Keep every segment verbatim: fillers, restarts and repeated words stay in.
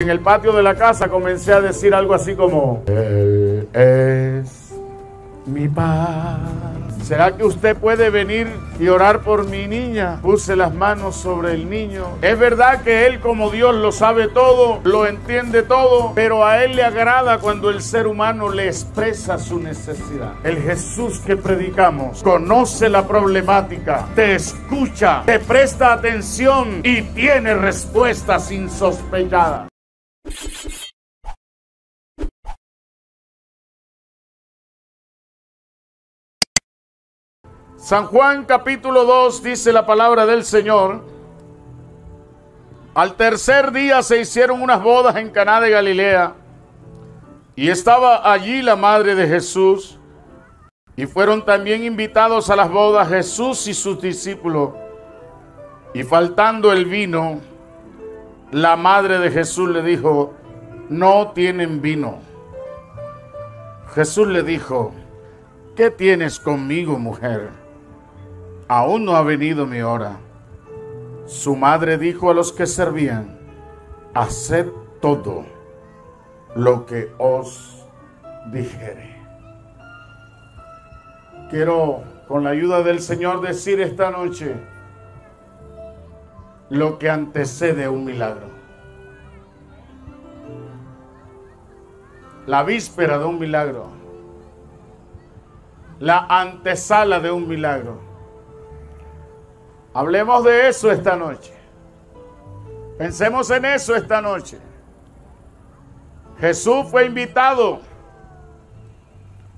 En el patio de la casa comencé a decir algo así como: Él es mi paz. ¿Será que usted puede venir y orar por mi niña? Puse las manos sobre el niño. Es verdad que él, como Dios, lo sabe todo, lo entiende todo, pero a él le agrada cuando el ser humano le expresa su necesidad. El Jesús que predicamos conoce la problemática, te escucha, te presta atención y tiene respuestas insospechadas. San Juan capítulo dos dice la palabra del Señor: al tercer día se hicieron unas bodas en Caná de Galilea, y estaba allí la madre de Jesús, y fueron también invitados a las bodas Jesús y sus discípulos. Y faltando el vino, la madre de Jesús le dijo: no tienen vino. Jesús le dijo: ¿qué tienes conmigo, mujer? Aún no ha venido mi hora. Su madre dijo a los que servían: haced todo lo que os dijere. Quiero, con la ayuda del Señor, decir esta noche lo que antecede a un milagro. La víspera de un milagro, la antesala de un milagro. Hablemos de eso esta noche. Pensemos en eso esta noche. Jesús fue invitado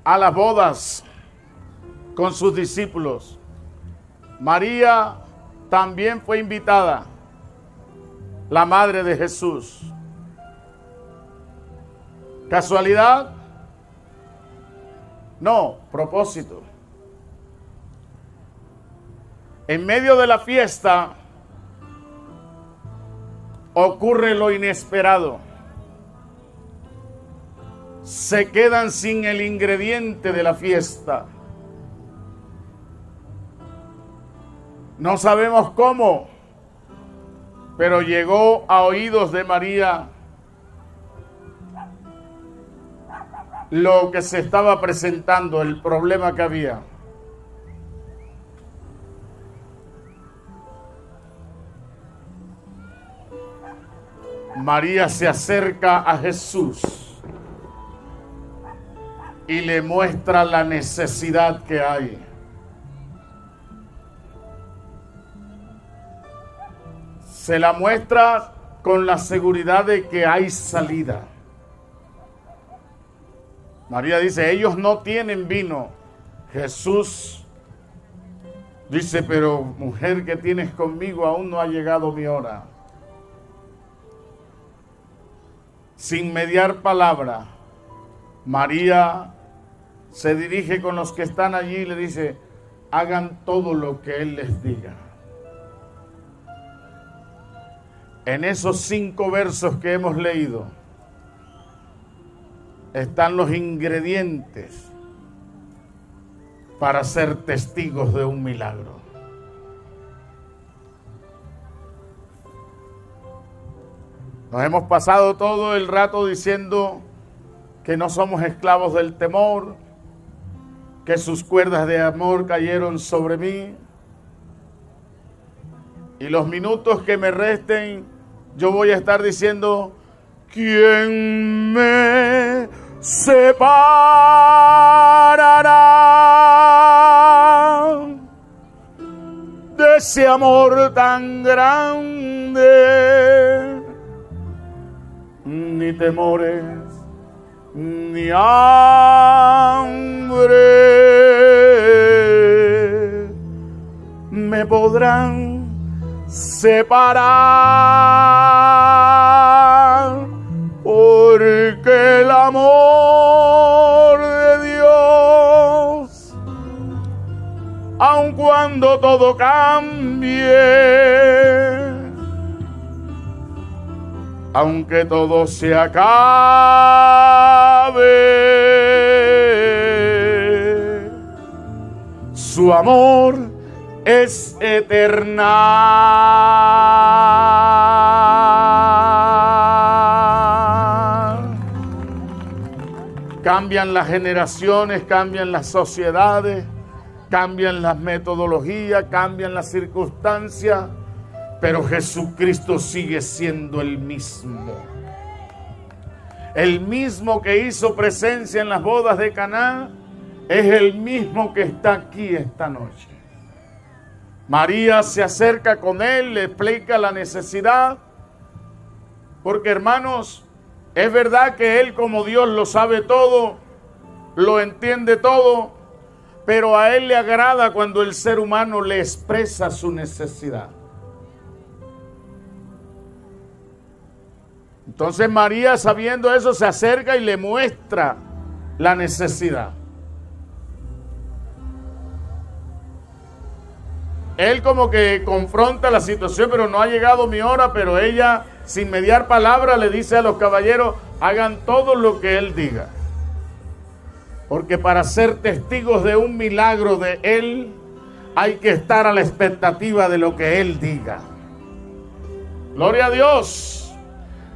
a las bodas con sus discípulos. María también fue invitada, la madre de Jesús. ¿Casualidad? No, propósito. En medio de la fiesta ocurre lo inesperado. Se quedan sin el ingrediente de la fiesta. No sabemos cómo, pero llegó a oídos de María lo que se estaba presentando, el problema que había. María se acerca a Jesús y le muestra la necesidad que hay. Se la muestra con la seguridad de que hay salida. María dice: ellos no tienen vino. Jesús dice: pero mujer, ¿qué tienes conmigo? Aún no ha llegado mi hora. Sin mediar palabra, María se dirige con los que están allí y le dice: hagan todo lo que él les diga. En esos cinco versos que hemos leído están los ingredientes para ser testigos de un milagro. Nos hemos pasado todo el rato diciendo que no somos esclavos del temor, que sus cuerdas de amor cayeron sobre mí. Y los minutos que me resten, yo voy a estar diciendo: ¿quién me separará de ese amor tan grande? Ni temores, ni hambre me podrán separar, porque el amor de Dios, aun cuando todo cambie, aunque todo se acabe, su amor es eterna. Cambian las generaciones, cambian las sociedades, cambian las metodologías, cambian las circunstancias, pero Jesucristo sigue siendo el mismo. El mismo que hizo presencia en las bodas de Caná es el mismo que está aquí esta noche. María se acerca con él, le explica la necesidad, porque hermanos, es verdad que él como Dios lo sabe todo, lo entiende todo, pero a él le agrada cuando el ser humano le expresa su necesidad. Entonces María, sabiendo eso, se acerca y le muestra la necesidad. Él como que confronta la situación, pero no ha llegado mi hora, pero ella, sin mediar palabra, le dice a los caballeros, hagan todo lo que él diga. Porque para ser testigos de un milagro de él, hay que estar a la expectativa de lo que él diga. Gloria a Dios.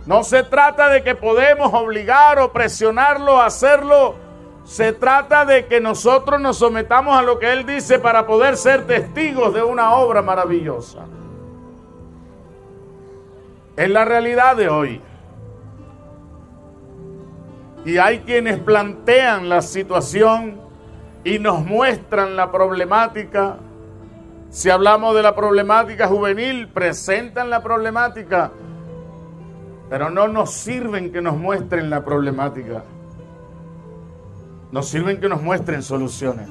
No se trata de que podemos obligar o presionarlo a hacerlo. Se trata de que nosotros nos sometamos a lo que él dice para poder ser testigos de una obra maravillosa. Es la realidad de hoy. Y hay quienes plantean la situación y nos muestran la problemática. Si hablamos de la problemática juvenil, presentan la problemática, pero no nos sirven que nos muestren la problemática. Nos sirven que nos muestren soluciones.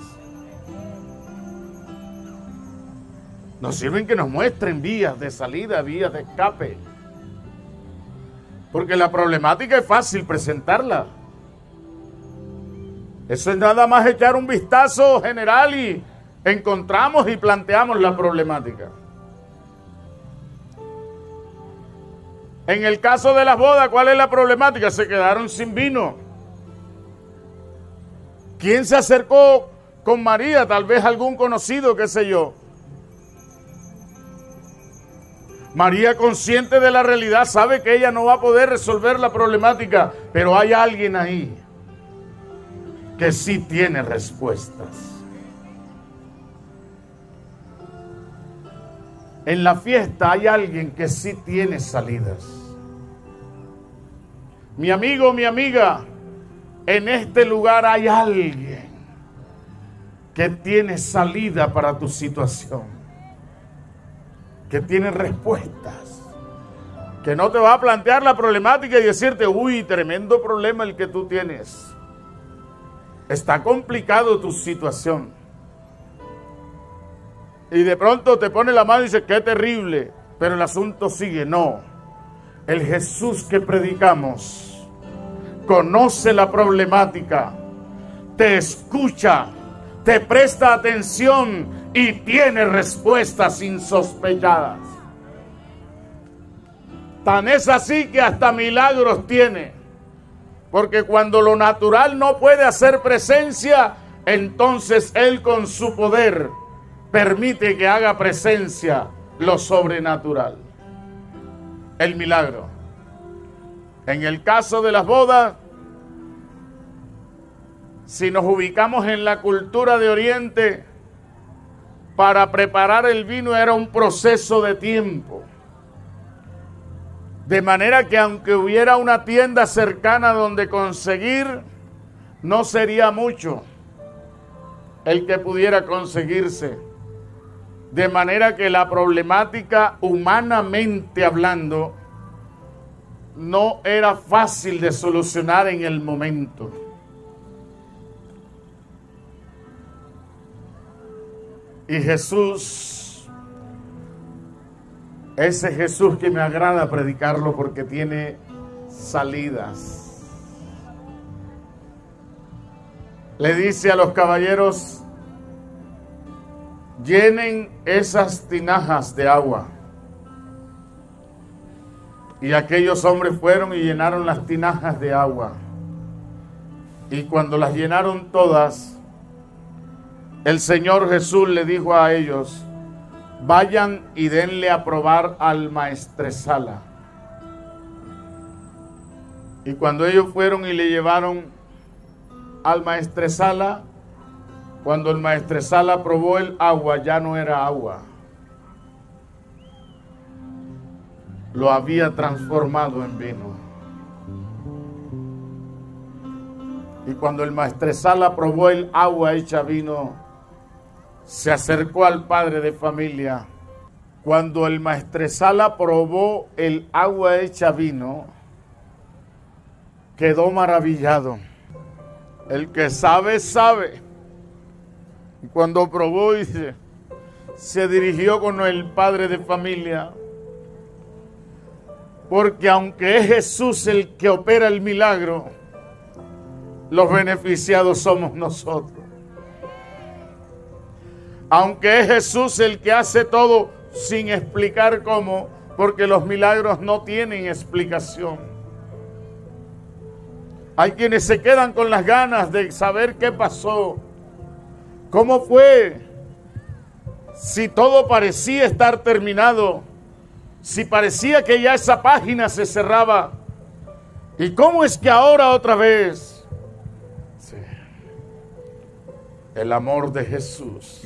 Nos sirven que nos muestren vías de salida, vías de escape. Porque la problemática es fácil presentarla. Eso es nada más echar un vistazo general y encontramos y planteamos la problemática. En el caso de las bodas, ¿cuál es la problemática? Se quedaron sin vino. ¿Quién se acercó con María? Tal vez algún conocido, qué sé yo. María, consciente de la realidad, sabe que ella no va a poder resolver la problemática, pero hay alguien ahí que sí tiene respuestas. En la fiesta hay alguien que sí tiene salidas. Mi amigo, mi amiga, en este lugar hay alguien que tiene salida para tu situación, que tiene respuestas, que no te va a plantear la problemática y decirte, uy, tremendo problema el que tú tienes. Está complicado tu situación. Y de pronto te pone la mano y dice, qué terrible. Pero el asunto sigue. No. El Jesús que predicamos conoce la problemática, te escucha, te presta atención y tiene respuestas insospechadas. Tan es así que hasta milagros tiene. Porque cuando lo natural no puede hacer presencia, entonces Él con su poder permite que haga presencia lo sobrenatural, el milagro. En el caso de las bodas, si nos ubicamos en la cultura de Oriente, para preparar el vino era un proceso de tiempo. De manera que aunque hubiera una tienda cercana donde conseguir, no sería mucho el que pudiera conseguirse. De manera que la problemática, humanamente hablando, no era fácil de solucionar en el momento. Y Jesús, ese Jesús que me agrada predicarlo porque tiene salidas, le dice a los caballeros, llenen esas tinajas de agua. Y aquellos hombres fueron y llenaron las tinajas de agua. Y cuando las llenaron todas, el Señor Jesús le dijo a ellos, vayan y denle a probar al maestresala. Y cuando ellos fueron y le llevaron al maestresala, cuando el maestresala probó el agua, ya no era agua. Lo había transformado en vino. Y cuando el maestresala probó el agua hecha vino, se acercó al padre de familia. Cuando el maestresala probó el agua hecha vino, quedó maravillado. El que sabe, sabe. Y cuando probó, dice, se dirigió con el padre de familia, porque aunque es Jesús el que opera el milagro, los beneficiados somos nosotros. Aunque es Jesús el que hace todo sin explicar cómo, porque los milagros no tienen explicación. Hay quienes se quedan con las ganas de saber qué pasó, cómo fue, si todo parecía estar terminado, si parecía que ya esa página se cerraba, ¿y cómo es que ahora otra vez? Sí. El amor de Jesús,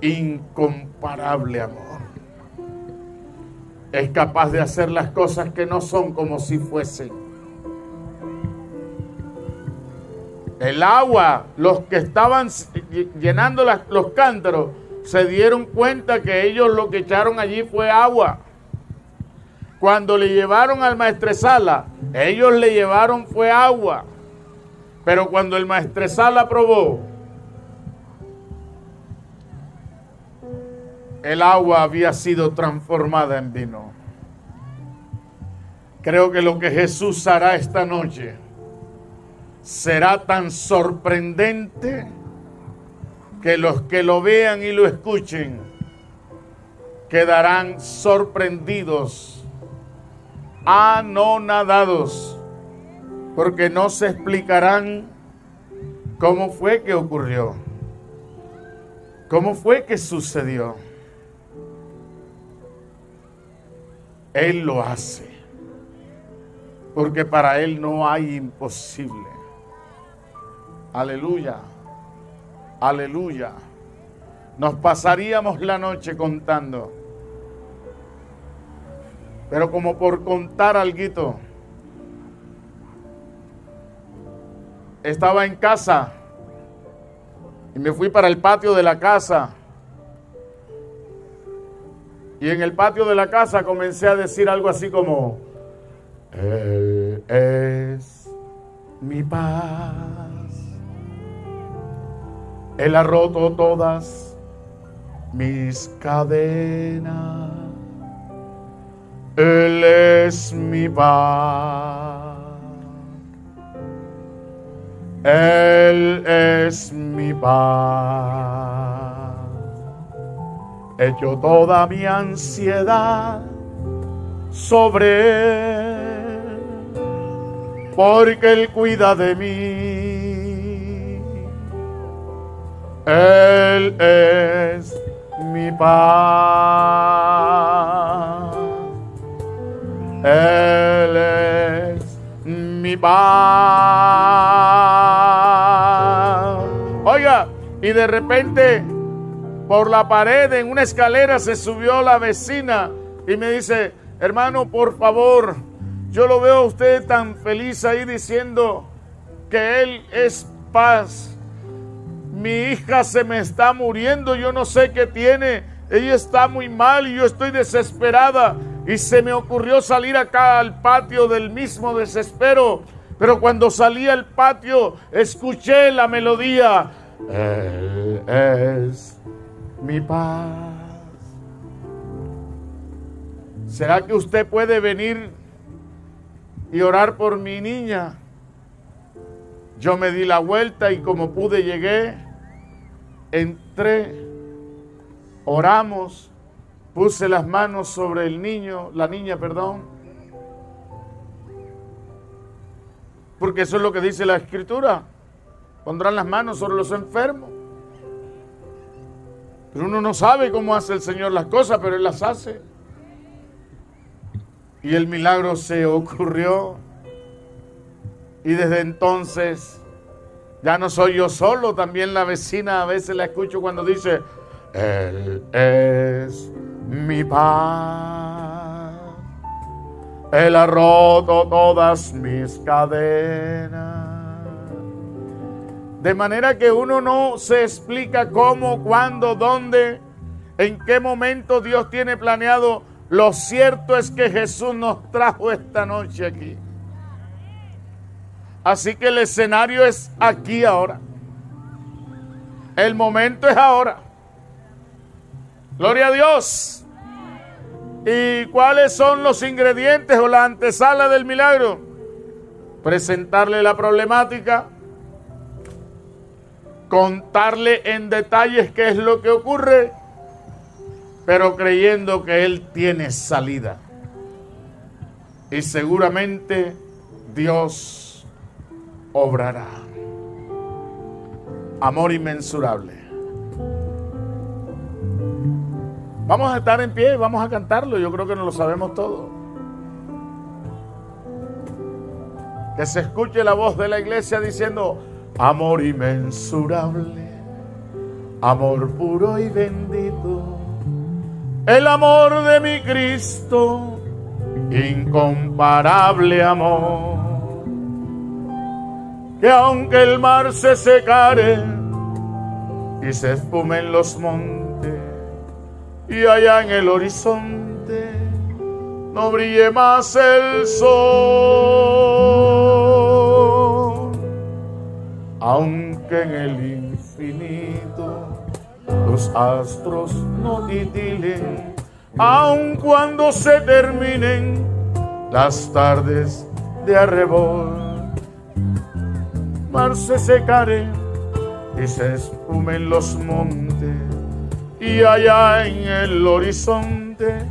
incomparable amor, es capaz de hacer las cosas que no son como si fuesen. El agua, los que estaban llenando las, los cántaros, se dieron cuenta que ellos lo que echaron allí fue agua. Cuando le llevaron al maestresala, ellos le llevaron fue agua. Pero cuando el maestresala probó, el agua había sido transformada en vino. Creo que lo que Jesús hará esta noche será tan sorprendente que los que lo vean y lo escuchen quedarán sorprendidos, anonadados, porque no se explicarán cómo fue que ocurrió, cómo fue que sucedió. Él lo hace, porque para Él no hay imposible. Aleluya, aleluya. Nos pasaríamos la noche contando, pero como por contar alguito. Estaba en casa y me fui para el patio de la casa. Y en el patio de la casa comencé a decir algo así como: Él es mi paz, Él ha roto todas mis cadenas, Él es mi paz, Él es mi paz. Echo toda mi ansiedad sobre Él, porque Él cuida de mí. Él es mi paz. Él es mi paz. Oiga, y de repente, por la pared, en una escalera, se subió la vecina y me dice: hermano, por favor, yo lo veo a usted tan feliz ahí diciendo que Él es paz. Mi hija se me está muriendo, yo no sé qué tiene, ella está muy mal y yo estoy desesperada. Y se me ocurrió salir acá al patio del mismo desespero, pero cuando salí al patio escuché la melodía: Él es mi paz. ¿Será que usted puede venir y orar por mi niña? Yo me di la vuelta y como pude llegué, entré, oramos, puse las manos sobre el niño, la niña, perdón, porque eso es lo que dice la Escritura, pondrán las manos sobre los enfermos. Pero uno no sabe cómo hace el Señor las cosas, pero Él las hace. Y el milagro se ocurrió. Y desde entonces, ya no soy yo solo, también la vecina a veces la escucho cuando dice, Él es mi paz, Él ha roto todas mis cadenas. De manera que uno no se explica cómo, cuándo, dónde, en qué momento Dios tiene planeado. Lo cierto es que Jesús nos trajo esta noche aquí. Así que el escenario es aquí ahora. El momento es ahora. Gloria a Dios. ¿Y cuáles son los ingredientes o la antesala del milagro? Presentarle la problemática, contarle en detalles qué es lo que ocurre, pero creyendo que Él tiene salida. Y seguramente Dios obrará. Amor inmensurable. Vamos a estar en pie, vamos a cantarlo. Yo creo que nos lo sabemos todo. Que se escuche la voz de la iglesia diciendo, amor inmensurable, amor puro y bendito, el amor de mi Cristo, incomparable amor, que aunque el mar se secare y se esfumen los montes, y allá en el horizonte no brille más el sol, aunque en el infinito los astros no titilen, aun cuando se terminen las tardes de arrebol, mar se secare y se esfumen los montes, y allá en el horizonte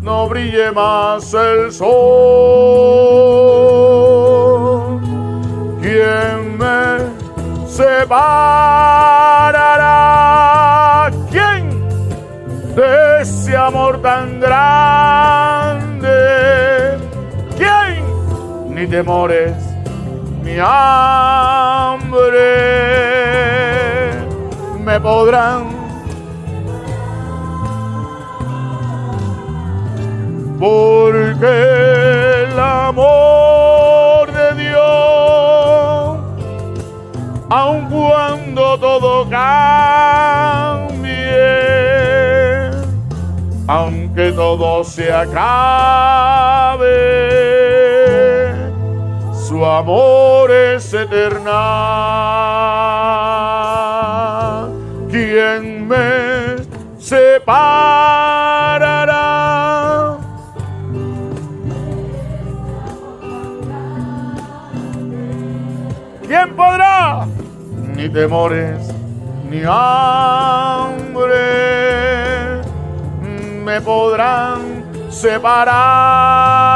no brille más el sol. ¿Quién me separará de ese amor tan grande? ¿Quién? Ni temores, ni hambre me podrán, porque el amor de Dios, aun cuando todo cambie, aunque todo se acabe, su amor es eterna. ¿Quién me separará? ¿Quién podrá? Ni temores, ni hambre me podrán separar.